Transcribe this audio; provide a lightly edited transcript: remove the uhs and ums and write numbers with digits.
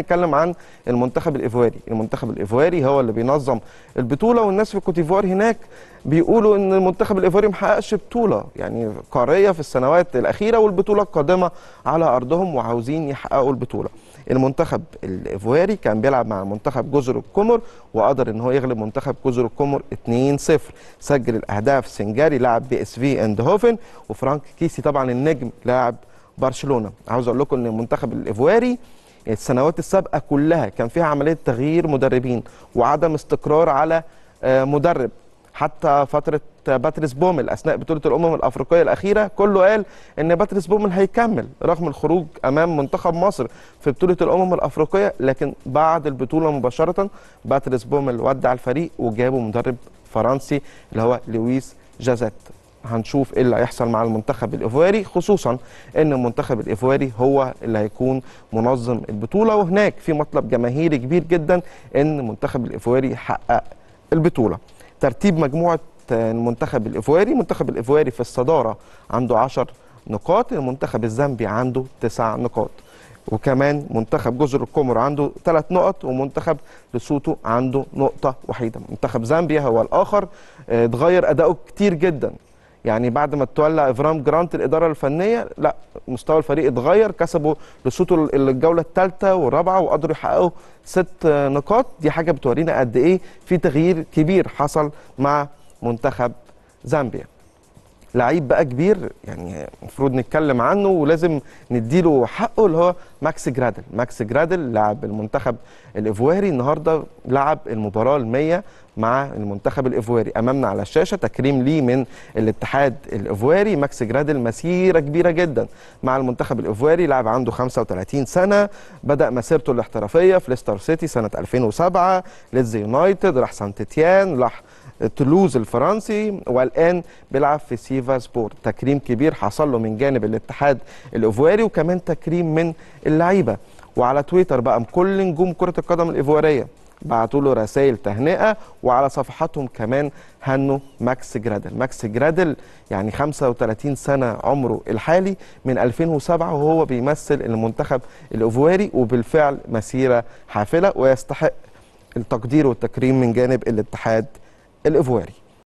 نتكلم عن المنتخب الإيفواري هو اللي بينظم البطولة، والناس في كوت ديفوار هناك بيقولوا ان المنتخب الإيفواري محققش بطولة يعني قارية في السنوات الأخيرة، والبطولة القادمة على أرضهم وعاوزين يحققوا البطولة. المنتخب الإيفواري كان بيلعب مع منتخب جزر القمر وقدر ان هو يغلب منتخب جزر القمر 2-0، سجل الأهداف سنجاري لاعب بي اس في اندهوفن، وفرانك كيسي طبعا النجم لاعب برشلونة. عاوز اقول لكم ان المنتخب الإيفواري السنوات السابقة كلها كان فيها عملية تغيير مدربين وعدم استقرار على مدرب، حتى فترة باتريس بومل أثناء بطولة الأمم الأفريقية الأخيرة كله قال إن باتريس بومل هيكمل رغم الخروج أمام منتخب مصر في بطولة الأمم الأفريقية، لكن بعد البطولة مباشرة باتريس بومل ودع الفريق وجابوا مدرب فرنسي اللي هو لويس جازيت. هنشوف ايه اللي هيحصل مع المنتخب الإيفواري، خصوصا ان المنتخب الإيفواري هو اللي هيكون منظم البطولة، وهناك في مطلب جماهيري كبير جدا ان المنتخب الإيفواري يحقق البطولة. ترتيب مجموعة المنتخب الإيفواري في الصدارة عنده 10 نقاط، المنتخب الزامبي عنده 9 نقاط، وكمان منتخب جزر القمر عنده 3 نقط، ومنتخب لسوتو عنده نقطة وحيدة. منتخب زامبيا هو الآخر، اتغير أداؤه كتير جدا، يعني بعد ما تولى إفرام جرانت الإدارة الفنية لا مستوى الفريق اتغير، كسبوا لسوتو الجولة الثالثة والرابعة وقدروا يحققوا 6 نقاط. دي حاجة بتورينا قد إيه في تغيير كبير حصل مع منتخب زامبيا. لعيب بقى كبير يعني المفروض نتكلم عنه ولازم نديله حقه اللي هو ماكس جرادل لاعب المنتخب الإيفواري. النهارده لعب المباراه ال100 مع المنتخب الإيفواري. امامنا على الشاشه تكريم ليه من الاتحاد الإيفواري. ماكس جرادل مسيره كبيره جدا مع المنتخب الإيفواري، لاعب عنده 35 سنه، بدا مسيرته الاحترافيه في ليستر سيتي سنه 2007، ليدز يونايتد، راح سانتيتيان، راح تولوز الفرنسي، والان بيلعب في سيفا سبورت. تكريم كبير حصل له من جانب الاتحاد الإيفواري وكمان تكريم من اللعيبه. وعلى تويتر بقى كل نجوم كره القدم الإيفواريه بعتوا له رسائل تهنئه، وعلى صفحاتهم كمان هنوا ماكس جرادل. ماكس جرادل يعني 35 سنه عمره الحالي، من 2007 وهو بيمثل المنتخب الإيفواري، وبالفعل مسيره حافله ويستحق التقدير والتكريم من جانب الاتحاد الإيفواري.